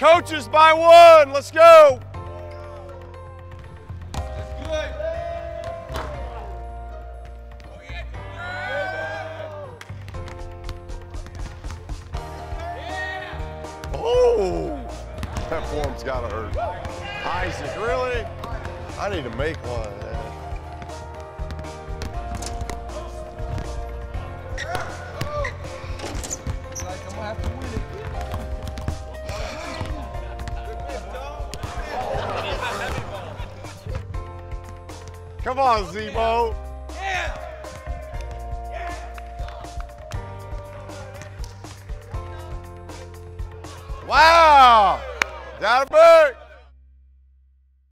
Coaches by one. Let's go. That's good. Oh, that form's got to hurt. Isaac, really? I need to make one of that. Come on, Zebo. Yeah. Yeah. Wow. Got it, Burke.